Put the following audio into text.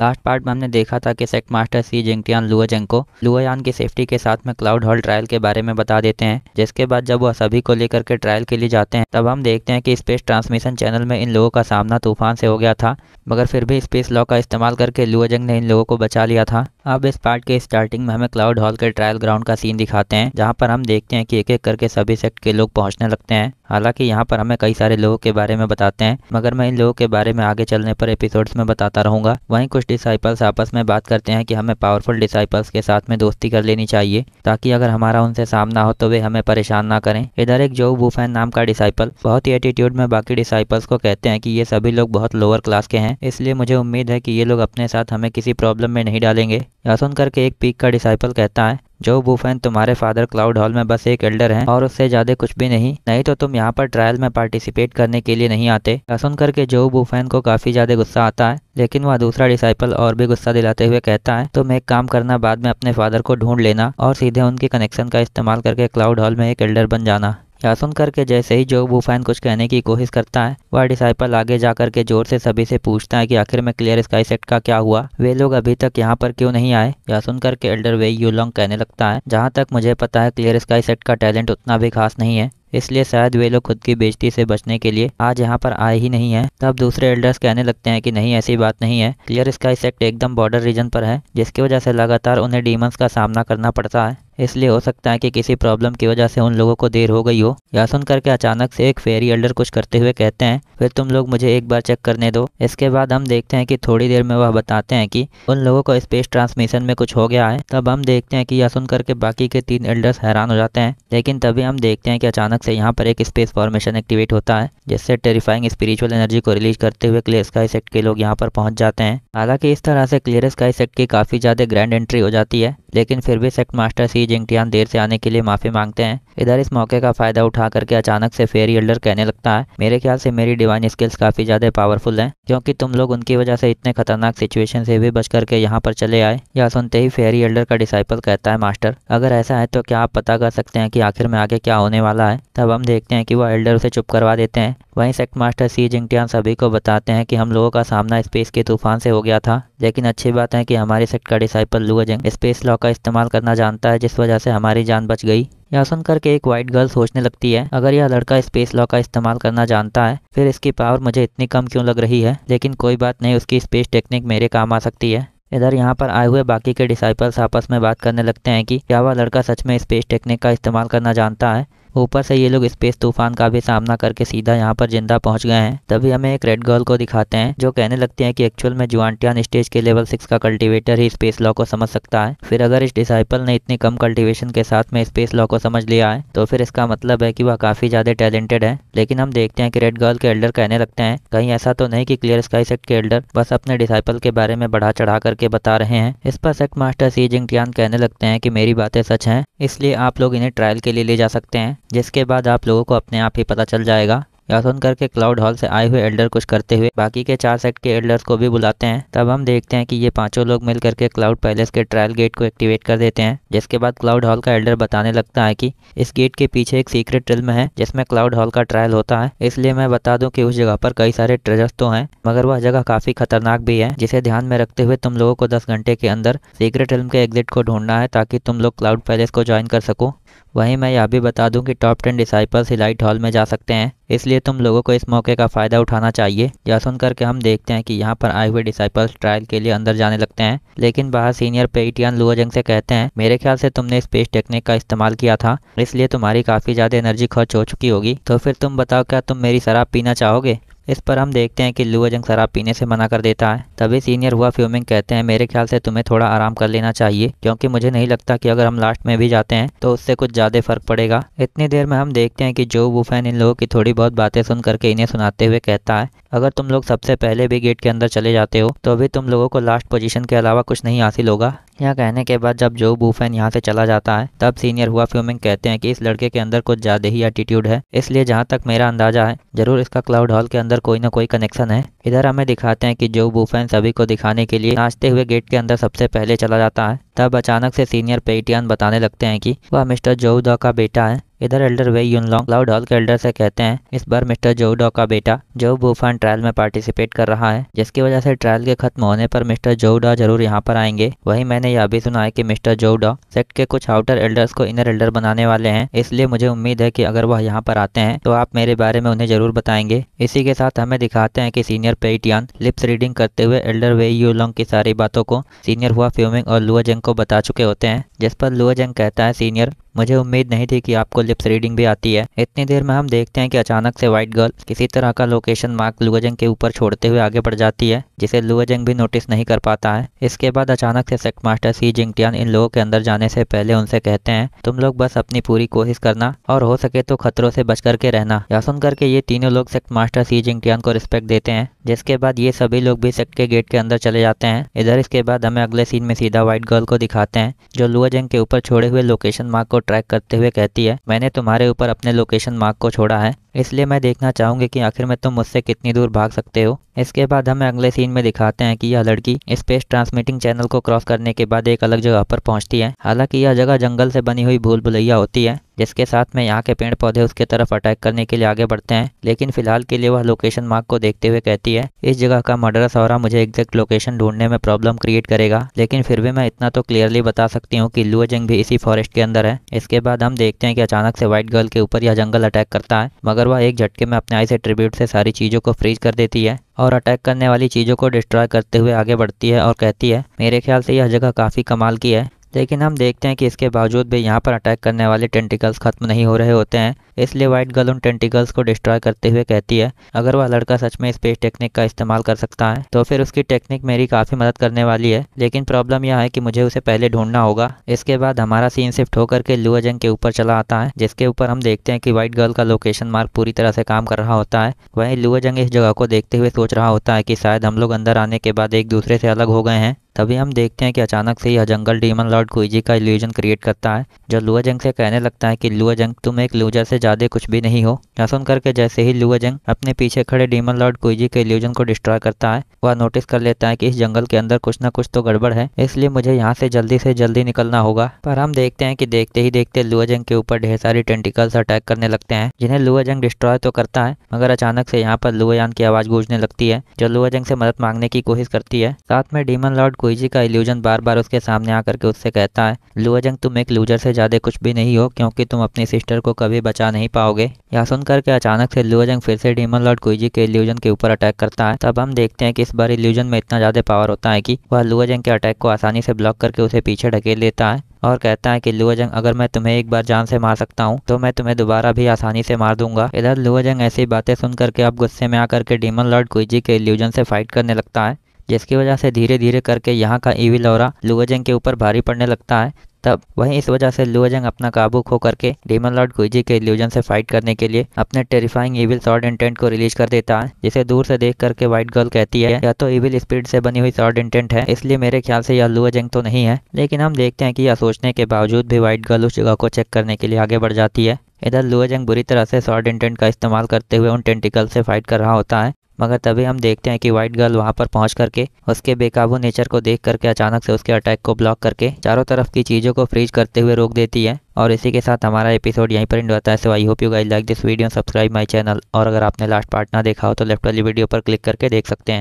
Last part में हमने देखा था कि सेक्ट मास्टर सी जिंगटियान लुआजंग को लुआयान की सेफ्टी के साथ में क्लाउड हॉल ट्रायल के बारे में बता देते हैं। जिसके बाद जब वह सभी को लेकर के ट्रायल के लिए जाते हैं तब हम देखते हैं कि स्पेस ट्रांसमिशन चैनल में इन लोगों का सामना तूफान से हो गया था, मगर फिर भी स्पेस लॉ का इस्तेमाल करके लुआजंग ने इन लोगों को बचा लिया था। अब इस पार्ट के स्टार्टिंग में हमें क्लाउड हॉल के ट्रायल ग्राउंड का सीन दिखाते हैं, जहाँ पर हम देखते हैं कि एक एक करके सभी सेक्ट के लोग पहुँचने लगते हैं। हालांकि यहाँ पर हमें कई सारे लोगों के बारे में बताते हैं, मगर मैं इन लोगों के बारे में आगे चलने पर एपिसोड्स में बताता रहूँगा। वहीं कुछ डिसाइपल्स आपस में बात करते हैं कि हमें पावरफुल डिसाइपल्स के साथ में दोस्ती कर लेनी चाहिए, ताकि अगर हमारा उनसे सामना हो तो वे हमें परेशान ना करें। इधर एक जो वुफेन नाम का डिसाइपल बहुत ही एटीट्यूड में बाकी डिसाइपल्स को कहते हैं कि ये सभी लोग बहुत लोअर क्लास के हैं, इसलिए मुझे उम्मीद है कि ये लोग अपने साथ हमें किसी प्रॉब्लम में नहीं डालेंगे। या सुन करके एक पीक का डिसाइपल कहता है, जो वुफेन तुम्हारे फादर क्लाउड हॉल में बस एक एल्डर हैं और उससे ज्यादा कुछ भी नहीं तो तुम यहाँ पर ट्रायल में पार्टिसिपेट करने के लिए नहीं आते। सुन करके जो वुफेन को काफी ज्यादा गुस्सा आता है, लेकिन वह दूसरा डिसाइपल और भी गुस्सा दिलाते हुए कहता है, तुम एक काम करना, बाद में अपने फादर को ढूंढ लेना और सीधे उनके कनेक्शन का इस्तेमाल करके क्लाउड हॉल में एक एल्डर बन जाना। या सुन करके जैसे ही जो वुफेन कुछ कहने की कोशिश करता है, वह डिसाइपल आगे जा करके जोर से सभी से पूछता है कि आखिर में क्लियर स्काई सेक्ट का क्या हुआ, वे लोग अभी तक यहाँ पर क्यों नहीं आए। या सुन करके एल्डर वे यूलोंग कहने लगता है, जहाँ तक मुझे पता है क्लियर स्काई सेक्ट का टैलेंट उतना भी खास नहीं है, इसलिए शायद वे लोग खुद की बेइज्जती से बचने के लिए आज यहाँ पर आए ही नहीं हैं। तब दूसरे एल्डर्स कहने लगते हैं कि नहीं, ऐसी बात नहीं है, क्लियर स्काई सेक्ट एकदम बॉर्डर रीजन पर है, जिसकी वजह से लगातार उन्हें डीमंस का सामना करना पड़ता है, इसलिए हो सकता है कि किसी प्रॉब्लम की वजह से उन लोगों को देर हो गई हो। या सुन करके अचानक से एक फेरी एल्डर कुछ करते हुए कहते हैं, फिर तुम लोग मुझे एक बार चेक करने दो। इसके बाद हम देखते हैं कि थोड़ी देर में वह बताते हैं कि उन लोगों को स्पेस ट्रांसमिशन में कुछ हो गया है। तब हम देखते हैं कि या सुन करके बाकी के 3 एल्डर्स हैरान हो जाते हैं, लेकिन तभी हम देखते हैं कि अचानक से यहाँ पर एक स्पेस फॉर्मेशन एक्टिवेट होता है, जिससे टेरिफाइंग स्पिरिचुअल एनर्जी को रिलीज करते हुए क्लियर स्काई सेक्ट के लोग यहाँ पर पहुँच जाते हैं। हालांकि इस तरह से क्लियर स्काई सेक्ट की काफी ज्यादा ग्रैंड एंट्री हो जाती है, लेकिन फिर भी सेक्ट मास्टर सी जिंगटियान देर से आने के लिए माफी मांगते हैं। इधर इस मौके का फायदा उठा करके अचानक से फेरी एल्डर कहने लगता है, मेरे ख्याल से मेरी डिवाइन स्किल्स काफी ज्यादा पावरफुल हैं, क्योंकि तुम लोग उनकी वजह से इतने खतरनाक सिचुएशन से भी बच करके यहाँ पर चले आए। या सुनते ही फेरी एल्डर का डिसाइपल कहता है, मास्टर अगर ऐसा है तो क्या आप पता कर सकते हैं कि आखिर में आगे क्या होने वाला है। तब हम देखते हैं कि वह एल्डर उसे चुप करवा देते हैं। वहीं सेक्ट मास्टर सी जिंगटियान सभी को बताते हैं कि हम लोगों का सामना स्पेस के तूफान से हो गया था, लेकिन अच्छी बात है कि हमारे सेक्ट का डिसाइपल लुआजंग स्पेस लॉ का इस्तेमाल करना जानता है, जिस वजह से हमारी जान बच गई। यह सुन करके एक वाइट गर्ल सोचने लगती है, अगर यह लड़का स्पेस लॉ का इस्तेमाल करना जानता है, फिर इसकी पावर मुझे इतनी कम क्यों लग रही है, लेकिन कोई बात नहीं, उसकी स्पेस टेक्निक मेरे काम आ सकती है। इधर यहाँ पर आए हुए बाकी के डिसाइपल्स आपस में बात करने लगते हैं कि क्या वह लड़का सच में स्पेस टेक्निक का इस्तेमाल करना जानता है। ऊपर से ये लोग स्पेस तूफान का भी सामना करके सीधा यहाँ पर जिंदा पहुँच गए हैं। तभी हमें एक रेड गर्ल को दिखाते हैं, जो कहने लगते हैं कि एक्चुअल में जुआंटियान स्टेज के लेवल 6 का कल्टीवेटर ही स्पेस लॉ को समझ सकता है। फिर अगर इस डिसाइपल ने इतनी कम कल्टीवेशन के साथ में स्पेस लॉ को समझ लिया है, तो फिर इसका मतलब है कि वह काफी ज्यादा टैलेंटेड है। लेकिन हम देखते हैं कि रेड गर्ल के एल्डर कहने लगते हैं, कहीं ऐसा तो नहीं कि क्लियर स्काई सेक्ट के एल्डर बस अपने डिसाइपल के बारे में बढ़ा चढ़ा करके बता रहे हैं। इस पर सेक्ट मास्टर सी जिंगटियान कहने लगते हैं कि मेरी बातें सच हैं, इसलिए आप लोग इन्हें ट्रायल के लिए ले जा सकते हैं, जिसके बाद आप लोगों को अपने आप ही पता चल जाएगा। या सुन करके क्लाउड हॉल से आए हुए एल्डर कुछ करते हुए बाकी के 4 सेक्ट के एल्डर्स को भी बुलाते हैं। तब हम देखते हैं कि ये पांचों लोग मिल करके क्लाउड पैलेस के ट्रायल गेट को एक्टिवेट कर देते हैं। जिसके बाद क्लाउड हॉल का एल्डर बताने लगता है कि इस गेट के पीछे एक सीक्रेट ट्रिल्म है, जिसमें क्लाउड हॉल का ट्रायल होता है, इसलिए मैं बता दूं कि उस जगह पर कई सारे ट्रेजर्स तो हैं, मगर वह जगह काफी खतरनाक भी है, जिसे ध्यान में रखते हुए तुम लोगों को 10 घंटे के अंदर सीक्रेट ट्रिल्म के एग्जिट को ढूंढना है, ताकि तुम लोग क्लाउड पैलेस को ज्वाइन कर सको। वहीं मैं यह भी बता दूं कि टॉप 10 डिसाइपल्स ही लाइट हॉल में जा सकते हैं, इसलिए तुम लोगों को इस मौके का फ़ायदा उठाना चाहिए। यह सुन करके हम देखते हैं कि यहाँ पर आए हुए डिसाइपल्स ट्रायल के लिए अंदर जाने लगते हैं, लेकिन बाहर सीनियर पेटियन लुआजंग से कहते हैं, मेरे ख्याल से तुमने स्पेस टेक्निक का इस्तेमाल किया था, इसलिए तुम्हारी काफ़ी ज़्यादा एनर्जी खर्च हो चुकी होगी, तो फिर तुम बताओ क्या तुम मेरी शराब पीना चाहोगे। इस पर हम देखते हैं कि लुआजंग शराब पीने से मना कर देता है। तभी सीनियर हुआ फ्यूमिंग कहते हैं, मेरे ख्याल से तुम्हें थोड़ा आराम कर लेना चाहिए, क्योंकि मुझे नहीं लगता कि अगर हम लास्ट में भी जाते हैं तो उससे कुछ ज़्यादा फर्क पड़ेगा। इतनी देर में हम देखते हैं कि जो वुफेन इन लोगों की थोड़ी बहुत बातें सुन करके इन्हें सुनाते हुए कहता है, अगर तुम लोग सबसे पहले भी गेट के अंदर चले जाते हो तो भी तुम लोगों को लास्ट पोजीशन के अलावा कुछ नहीं हासिल होगा। यह कहने के बाद जब जो वुफेन यहाँ से चला जाता है, तब सीनियर हुआ फ्यूमिंग कहते हैं कि इस लड़के के अंदर कुछ ज़्यादा ही एटीट्यूड है, इसलिए जहाँ तक मेरा अंदाजा है जरूर इसका क्लाउड हॉल के अंदर कोई ना कोई कनेक्शन है। इधर हमें दिखाते हैं कि जो वुफेन सभी को दिखाने के लिए नाचते हुए गेट के अंदर सबसे पहले चला जाता है। तब अचानक से सीनियर पेटियन बताने लगते हैं कि वह मिस्टर जोडो का बेटा है, इधर elder Wei Yunlong cloud hall के एल्डर से कहते हैं इस बार मिस्टर जोडो का बेटा जुओ वुफेन ट्रायल में पार्टिसिपेट कर रहा है, जिसकी वजह से ट्रायल के खत्म होने पर मिस्टर जोडो जरूर यहाँ पर आएंगे। वहीं मैंने यह भी सुना है कि मिस्टर जोडो सेक्ट के कुछ आउटर एल्डर्स को इनर एल्डर बनाने वाले हैं, इसलिए मुझे उम्मीद है कि अगर वह यहाँ पर आते हैं तो आप मेरे बारे में उन्हें जरूर बताएंगे। इसी के साथ हमें दिखाते हैं कि सीनियर पेटियन लिप्स रीडिंग करते हुए एल्डर वे यूलोंग की सारी बातों को सीनियर हुआ फ्यूमिंग और लुआजंग को बता चुके होते हैं, जिस पर लुआजंग कहता है सीनियर मुझे उम्मीद नहीं थी कि आपको लिप्स रीडिंग भी आती है। इतनी देर में हम देखते हैं कि अचानक से व्हाइट गर्ल किसी तरह का लोकेशन मार्क लुआजंग के ऊपर छोड़ते हुए आगे बढ़ जाती है, जिसे लुआजंग भी नोटिस नहीं कर पाता है। इसके बाद अचानक से सेक्ट मास्टर सी जिंगटियान इन लोगों के अंदर जाने से पहले उनसे कहते हैं तुम लोग बस अपनी पूरी कोशिश करना और हो सके तो खतरों से बच करके रहना। यह सुन करके ये तीनों लोग सेक्ट मास्टर सी जिंगटियान को रिस्पेक्ट देते हैं, जिसके बाद ये सभी लोग भी सेक्ट के गेट के अंदर चले जाते हैं। इधर इसके बाद हमें अगले सीन में सीधा व्हाइट गर्ल को दिखाते हैं जो लुआजंग के ऊपर छोड़े हुए लोकेशन मार्क को ट्रैक करते हुए कहती है मैंने तुम्हारे ऊपर अपने लोकेशन मार्क को छोड़ा है, इसलिए मैं देखना चाहूंगी कि आखिर में तुम मुझसे कितनी दूर भाग सकते हो। इसके बाद हमें अगले सीन में दिखाते हैं कि यह लड़की स्पेस ट्रांसमिटिंग चैनल को क्रॉस करने के बाद एक अलग जगह पर पहुंचती है। हालांकि यह जगह जंगल से बनी हुई भूल भुलैया होती है, जिसके साथ में यहाँ के पेड़ पौधे उसके तरफ अटैक करने के लिए आगे बढ़ते हैं, लेकिन फिलहाल के लिए वह लोकेशन मार्क को देखते हुए कहती है इस जगह का मर्डरस औरा मुझे एग्जैक्ट लोकेशन ढूंढने में प्रॉब्लम क्रिएट करेगा, लेकिन फिर भी मैं इतना तो क्लियरली बता सकती हूँ कि लुआजंग भी इसी फॉरेस्ट के अंदर है। इसके बाद हम देखते हैं कि अचानक से व्हाइट गर्ल के ऊपर यह जंगल अटैक करता है, मगर वह एक झटके में अपने आई से ट्रिब्यूट से सारी चीज़ों को फ्रीज कर देती है और अटैक करने वाली चीज़ों को डिस्ट्रॉय करते हुए आगे बढ़ती है और कहती है मेरे ख्याल से यह जगह काफ़ी कमाल की है। लेकिन हम देखते हैं कि इसके बावजूद भी यहाँ पर अटैक करने वाले टेंटिकल्स खत्म नहीं हो रहे होते हैं, इसलिए व्हाइट गर्ल उन टेंटिकल्स को डिस्ट्रॉय करते हुए कहती है अगर वह लड़का सच में स्पेस टेक्निक का इस्तेमाल कर सकता है तो फिर उसकी टेक्निक मेरी काफ़ी मदद करने वाली है, लेकिन प्रॉब्लम यह है कि मुझे उसे पहले ढूंढना होगा। इसके बाद हमारा सीन शिफ्ट होकर के लुआजंग के ऊपर चला आता है, जिसके ऊपर हम देखते हैं कि व्हाइट गर्ल का लोकेशन मार्क पूरी तरह से काम कर रहा होता है। वहीं लुआजंग इस जगह को देखते हुए सोच रहा होता है कि शायद हम लोग अंदर आने के बाद एक दूसरे से अलग हो गए हैं। तभी हम देखते हैं कि अचानक से यह जंगल डीमन लॉर्ड क्विजी का इल्यूजन क्रिएट करता है जो लुआजंग से कहने लगता है कि लुआजंग तुम एक लूजर से ज़्यादा कुछ भी नहीं हो। यह सुन करके जैसे ही लुआजंग अपने पीछे खड़े डीमन लॉर्ड क्विजी के इल्यूजन को डिस्ट्रॉय करता है, वह नोटिस कर लेता है कि इस जंगल के अंदर कुछ ना कुछ तो गड़बड़ है, इसलिए मुझे यहाँ से जल्दी निकलना होगा। पर हम देखते हैं कि देखते ही देखते लुआजंग के ऊपर ढेर सारी टेंटिकल्स अटैक करने लगते हैं, जिन्हें लुआजंग डिस्ट्रॉय तो करता है मगर अचानक से यहाँ पर लुआयान की आवाज़ गूंजने लगती है जो लुआजंग से मदद मांगने की कोशिश करती है। साथ में डीमन लॉर्ड क्विजी का इल्यूजन बार बार उसके सामने आकर के उससे कहता है लुआजंग तुम एक लूजर से ज़्यादा कुछ भी नहीं हो, क्योंकि तुम अपनी सिस्टर को कभी बचा नहीं पाओगे। यह सुन करके अचानक से लुआजंग फिर से डीमन लॉर्ड क्विजी के इल्यूजन के ऊपर अटैक करता है। तब हम देखते हैं कि इस बार इल्यूजन में इतना ज़्यादा पावर होता है कि वह लुआजंग के अटैक को आसानी से ब्लॉक करके उसे पीछे ढकेल देता है और कहता है कि लुआजंग अगर मैं तुम्हें एक बार जान से मार सकता हूँ तो मैं तुम्हें दोबारा भी आसानी से मार दूंगा। इधर लुआजंग ऐसी बातें सुन करके अब गुस्से में आकर के डीमन लॉर्ड क्विजी के इल्यूजन से फाइट करने लगता है, जिसकी वजह से धीरे धीरे करके यहाँ का इविल औरा लुआजंग के ऊपर भारी पड़ने लगता है। तब वहीं इस वजह से लुआजंग अपना काबू खो करके डीमन लॉर्ड क्विजी के इल्यूजन से फाइट करने के लिए अपने टेरिफाइंग इविल शॉर्ट इंटेंट को रिलीज कर देता है, जिसे दूर से देख करके व्हाइट गर्ल कहती है या तो इविल स्पीड से बनी हुई शॉर्ट इंटेंट है, इसलिए मेरे ख्याल से यह लुआजंग तो नहीं है। लेकिन हम देखते हैं कि यह सोचने के बावजूद भी व्हाइट गर्ल उस जगह को चेक करने के लिए आगे बढ़ जाती है। इधर लुआजंग बुरी तरह से शॉर्ट इंटेंट का इस्तेमाल करते हुए उन टेंटिकल से फाइट कर रहा होता है, मगर तभी हम देखते हैं कि व्हाइट गर्ल वहां पर पहुंच करके उसके बेकाबू नेचर को देख करके अचानक से उसके अटैक को ब्लॉक करके चारों तरफ की चीज़ों को फ्रीज करते हुए रोक देती है। और इसी के साथ हमारा एपिसोड यहीं पर एंड होता है। So I hope you guys like this video, subscribe my channel, और अगर आपने लास्ट पार्ट ना देखा हो तो लेफ्ट वाली वीडियो पर क्लिक करके देख सकते हैं।